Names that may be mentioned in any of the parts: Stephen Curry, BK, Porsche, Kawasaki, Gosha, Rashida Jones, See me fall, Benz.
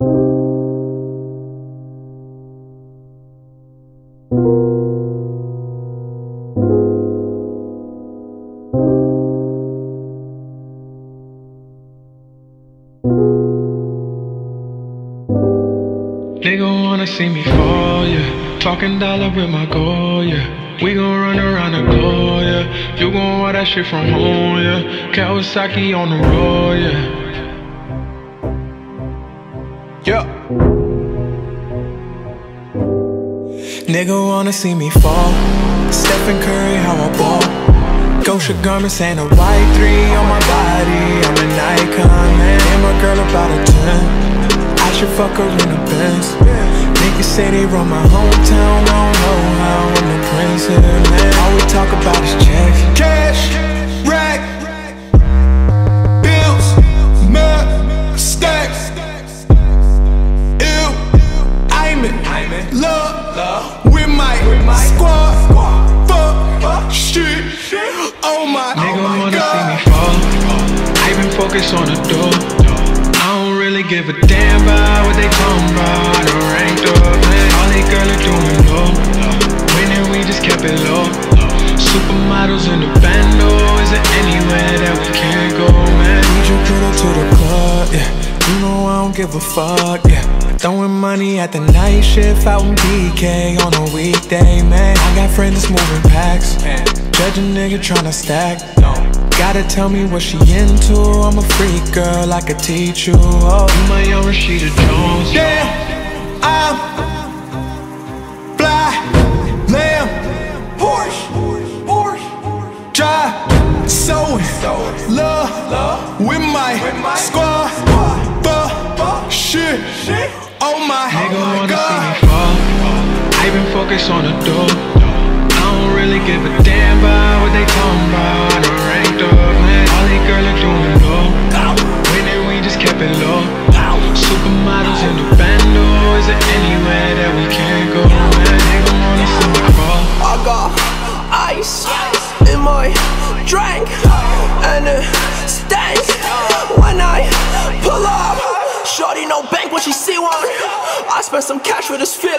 They gon' wanna see me fall, yeah. Talking dollar with my goal, yeah. We gon' run around the globe, yeah. You gon' want that shit from home, yeah. Kawasaki on the road, yeah. Yeah. Nigga wanna see me fall. Stephen Curry, how I ball. Gosha garments ain't a white three on my body. I'm an icon, man. And my girl about a 10. I should fuck her in the Benz. Niggas say they run my hometown, I don't know how. I'm the prince of the land. All we talk about is checks. Cash, rack, bills, map, stacks. Ill, I'm in love with my squad. Fuck shit, oh my God. Nigga wanna see me fall. I been focused on the door. Give a damn about what they talking about. I done ranked up, man. All they girl are doing low. Winning, we just kept it low. Supermodels in the bando. Isn't anywhere that we can't go, man. Need you get up to the club, yeah. You know I don't give a fuck, yeah. Throwing money at the night shift out in BK on a weekday, man. I got friends that's moving packs, man. Judge a nigga tryna stack, no. Gotta tell me what she into. I'm a freak, girl, I could teach you. Oh, you my own Rashida Jones. Damn, I'm fly, lamb, Porsche, drive, sewing, love with my squad. Fuck shit, oh my God. Nigga wanna see me fall. I been focused on the door. I don't really give a damn about what they talking about. In my drink and it stinks when I pull up. Shorty no bank when she see one. I spent some cash for this feeling.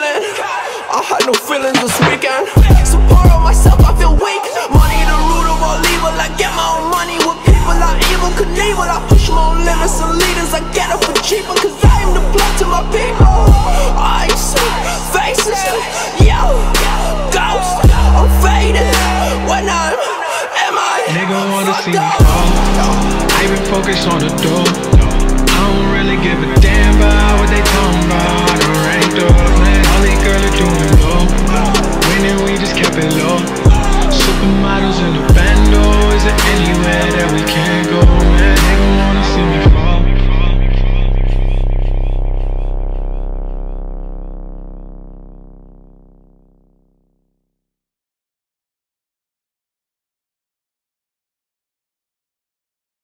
I had no feelings this weekend. So poor on myself, I feel weak. Money the root of all evil. I get my own money with people I evil could leave. I push my own limits and leaders. I get it for cheaper cause I am the blood to my people. I see faces, yo, ghosts, I'm faded. Nigga wanna see me fall. I been focused on the door. I don't really give a damn about what they talking about. I done ranked up, man. All these girls are doing low. Winning, we just kept it low. Supermodels in the bando. Is there anywhere that we can't go, man? Nigga wanna see me fall.